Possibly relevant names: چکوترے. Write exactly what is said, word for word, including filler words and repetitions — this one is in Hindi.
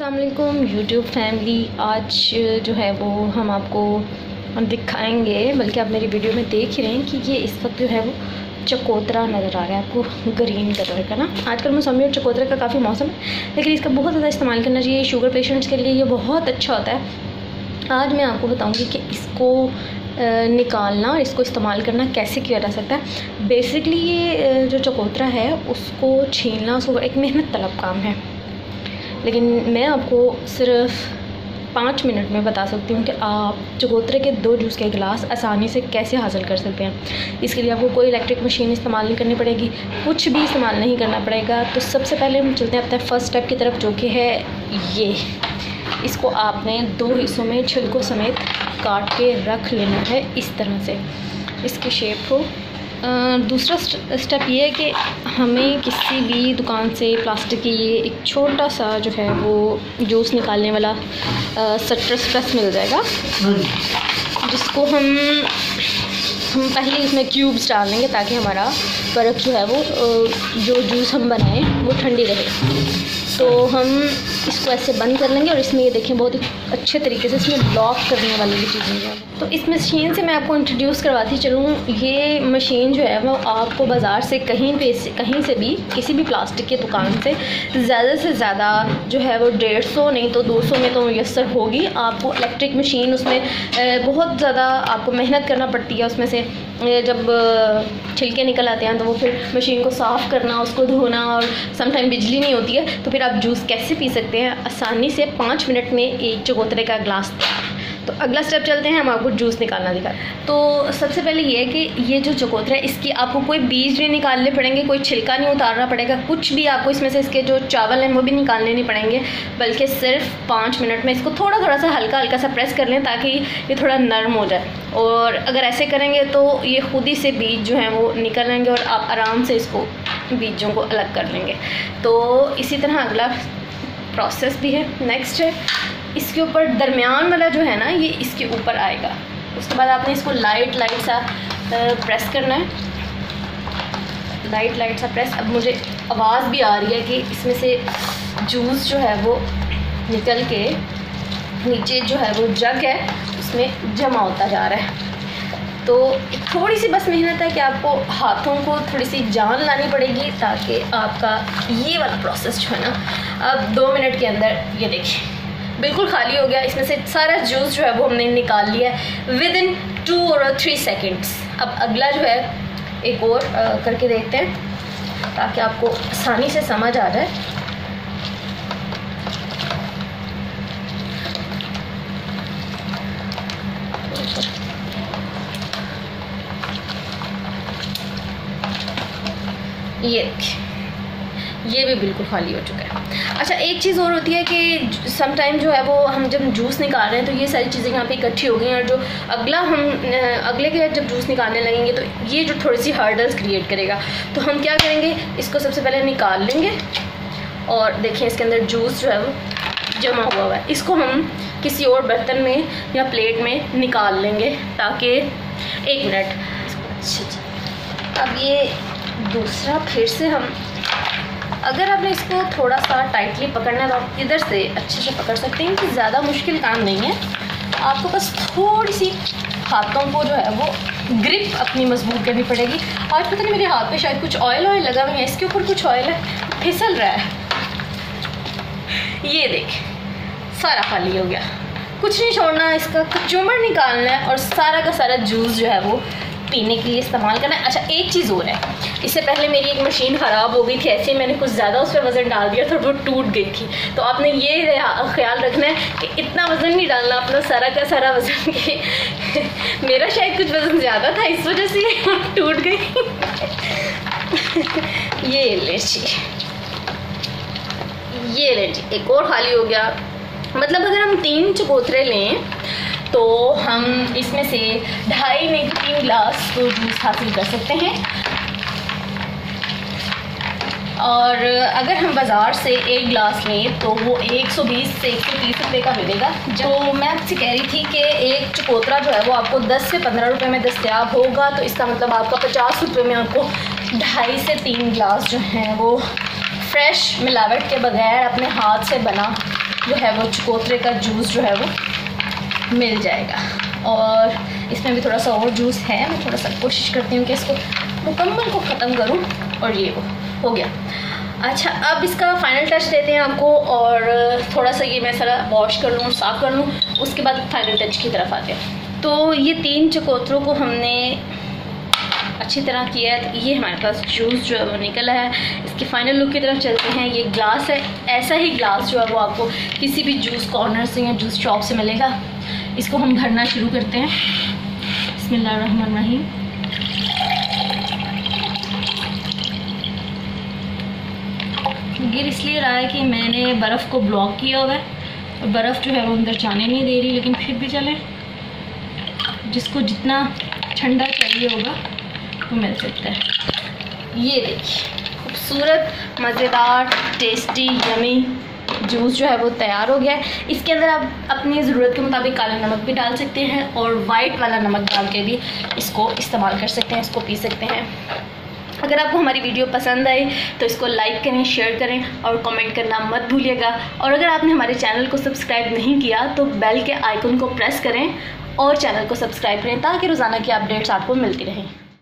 अस्सलाम वालेकुम यूट्यूब फैमिली। आज जो है वो हम आपको दिखाएंगे, बल्कि आप मेरी वीडियो में देख रहे हैं कि ये इस वक्त जो है वो चकोतरा नज़र आ रहा है आपको, ग्रीन कलर का ना। आजकल मौसमी और चकोतरे का काफ़ी मौसम है, लेकिन इसका बहुत ज़्यादा इस्तेमाल करना चाहिए। शुगर पेशेंट्स के लिए ये बहुत अच्छा होता है। आज मैं आपको बताऊँगी कि इसको निकालना और इसको इस्तेमाल करना कैसे किया जा सकता है। बेसिकली ये जो चकोतरा है उसको छीलना, उसको एक मेहनत तलब काम है, लेकिन मैं आपको सिर्फ पाँच मिनट में बता सकती हूँ कि आप चकोतरे के दो जूस के गिलास आसानी से कैसे हासिल कर सकते हैं। इसके लिए आपको कोई इलेक्ट्रिक मशीन इस्तेमाल नहीं करनी पड़ेगी, कुछ भी इस्तेमाल नहीं करना पड़ेगा। तो सबसे पहले हम चलते हैं अपने फ़र्स्ट स्टेप की तरफ, जो कि है ये। इसको आपने दो हिस्सों में छिलकों समेत काट के रख लेना है, इस तरह से इसकी शेप को। दूसरा स्टेप ये है कि हमें किसी भी दुकान से प्लास्टिक की ये एक छोटा सा जो है वो जूस निकालने वाला सटर प्रेस मिल जाएगा, जिसको हम हम पहले इसमें क्यूब्स डाल देंगे ताकि हमारा प्रोडक्ट जो है वो जो जूस हम बनाएं वो ठंडी रहे। तो हम इसको ऐसे बंद कर लेंगे और इसमें ये देखें बहुत ही अच्छे तरीके से इसमें लॉक करने वाली भी चीज़ें हैं। तो इस मशीन से मैं आपको इंट्रोड्यूस करवाती चलूँ। ये मशीन जो है वो आपको बाज़ार से कहीं पे कहीं से भी किसी भी प्लास्टिक की दुकान से ज़्यादा से ज़्यादा जो है वो डेढ़ सौ नहीं तो दो सौ में तो मैसर होगी। आपको इलेक्ट्रिक मशीन, उसमें बहुत ज़्यादा आपको मेहनत करना पड़ती है। उसमें से जब छिलके निकल आते हैं तो वो फिर मशीन को साफ़ करना, उसको धोना, और समटाइम बिजली नहीं होती है। तो फिर आप जूस कैसे पी सकते हैं आसानी से? पाँच मिनट में एक चकोतरे का गिलास। तो अगला स्टेप चलते हैं, हम आपको जूस निकालना दिखा। तो सबसे पहले ये है कि ये जो चकोतरा है इसकी आपको कोई बीज नहीं निकालने पड़ेंगे, कोई छिलका नहीं उतारना पड़ेगा, कुछ भी आपको इसमें से इसके जो चावल हैं वो भी निकालने नहीं पड़ेंगे, बल्कि सिर्फ पाँच मिनट में इसको थोड़ा थोड़ा सा हल्का हल्का सा प्रेस कर लें ताकि ये थोड़ा नरम हो जाए। और अगर ऐसे करेंगे तो ये खुद ही से बीज जो हैं वो निकल लेंगे और आप आराम से इसको बीजों को अलग कर लेंगे। तो इसी तरह अगला प्रोसेस भी है। नेक्स्ट है, इसके ऊपर दरमियान वाला जो है ना ये इसके ऊपर आएगा। उसके बाद आपने इसको लाइट लाइट सा प्रेस करना है, लाइट लाइट सा प्रेस। अब मुझे आवाज़ भी आ रही है कि इसमें से जूस जो है वो निकल के नीचे जो है वो जग है उसमें जमा होता जा रहा है। तो थोड़ी सी बस मेहनत है कि आपको हाथों को थोड़ी सी जान लानी पड़ेगी ताकि आपका ये वाला प्रोसेस जो है ना, अब दो मिनट के अंदर ये देखिए बिल्कुल खाली हो गया। इसमें से सारा जूस जो है वो हमने निकाल लिया है विद इन टू और थ्री सेकेंड्स। अब अगला जो है एक और आ, करके देखते हैं ताकि आपको आसानी से समझ आ जाए। ये ये भी बिल्कुल खाली हो चुका है। अच्छा, एक चीज़ और होती है कि समटाइम जो है वो हम जब जूस निकाल रहे हैं तो ये सारी चीज़ें यहाँ पे इकट्ठी हो गई हैं, और जो अगला हम अगले के जब जूस निकालने लगेंगे तो ये जो थोड़ी सी हर्डल्स क्रिएट करेगा। तो हम क्या करेंगे, इसको सबसे पहले निकाल लेंगे और देखें इसके अंदर जूस जो है वो जमा हुआ हुआ है। इसको हम किसी और बर्तन में या प्लेट में निकाल लेंगे ताकि एक मिनट। अच्छा जी, अब ये दूसरा फिर से हम, अगर आपने इसको थोड़ा सा टाइटली पकड़ना है तो आप इधर से अच्छे से पकड़ सकते हैं कि ज़्यादा मुश्किल काम नहीं है। आपको बस थोड़ी सी हाथों को जो है वो ग्रिप अपनी मजबूत करनी पड़ेगी। और पता नहीं मेरे हाथ पे शायद कुछ ऑयल ऑयल लगा हुआ है, इसके ऊपर कुछ ऑयल है, फिसल रहा है। ये देख, सारा खाली हो गया, कुछ नहीं छोड़ना, इसका कचूमर निकालना है और सारा का सारा जूस जो है वो पीने के लिए इस्तेमाल करना है। अच्छा, एक चीज़ और है, इससे पहले मेरी एक मशीन ख़राब हो गई थी, ऐसे मैंने कुछ ज़्यादा उस पर वज़न डाल दिया था और वो टूट गई थी। तो आपने ये ख्याल रखना है कि इतना वज़न नहीं डालना, अपना सारा का सारा वज़न। मेरा शायद कुछ वज़न ज़्यादा था, इस वजह से टूट गई। ये ले जी, ये ले जी, एक और खाली हो गया। मतलब अगर हम तीन चकोतरे लें तो हम इसमें से ढाई नहीं तो तीन गिलास तो जूस हासिल कर सकते हैं। और अगर हम बाज़ार से एक गिलास लें तो वो एक सौ बीस से एक सौ तीस रुपए का मिलेगा। जो मैं आपसे कह रही थी कि एक चकोतरा जो है वो आपको दस से पंद्रह रुपए में दस्तयाब होगा, तो इसका मतलब आपका पचास रुपए में आपको ढाई से तीन गिलास जो हैं वो फ्रेश मिलावट के बगैर अपने हाथ से बना जो है वो चकोतरे का जूस जो है वो मिल जाएगा। और इसमें भी थोड़ा सा और जूस है, मैं थोड़ा सा कोशिश करती हूँ कि इसको मुकम्मल को ख़त्म करूँ। और ये वो हो गया। अच्छा, अब इसका फाइनल टच देते हैं आपको, और थोड़ा सा ये मैं सारा वॉश कर लूँ, साफ़ कर लूँ, उसके बाद फाइनल टच की तरफ आते हैं। तो ये तीन चकोतरों को हमने अच्छी तरह किया है, तो ये हमारे पास जूस जो है वो निकला है। इसके फाइनल लुक की तरफ चलते हैं। ये ग्लास है, ऐसा ही ग्लास जो है वो आपको किसी भी जूस कॉर्नर से या जूस शॉप से मिलेगा। इसको हम भरना शुरू करते हैं। बिस्मिल्लाहिर्रहमानिर्रहीम। गिर इसलिए रहा है कि मैंने बर्फ़ को ब्लॉक किया हुआ है और बर्फ़ जो है वो अंदर जाने नहीं दे रही, लेकिन फिर भी चले, जिसको जितना ठंडा चाहिए होगा तो मिल सकता है। ये देखिए, खूबसूरत, मज़ेदार, टेस्टी, यमी जूस जो है वो तैयार हो गया है। इसके अंदर आप अपनी ज़रूरत के मुताबिक काला नमक भी डाल सकते हैं और वाइट वाला नमक डाल के भी इसको इस्तेमाल कर सकते हैं, इसको पी सकते हैं। अगर आपको हमारी वीडियो पसंद आए तो इसको लाइक करें, शेयर करें और कमेंट करना मत भूलिएगा। और अगर आपने हमारे चैनल को सब्सक्राइब नहीं किया तो बेल के आइकन को प्रेस करें और चैनल को सब्सक्राइब करें ताकि रोज़ाना की अपडेट्स आपको मिलती रहें।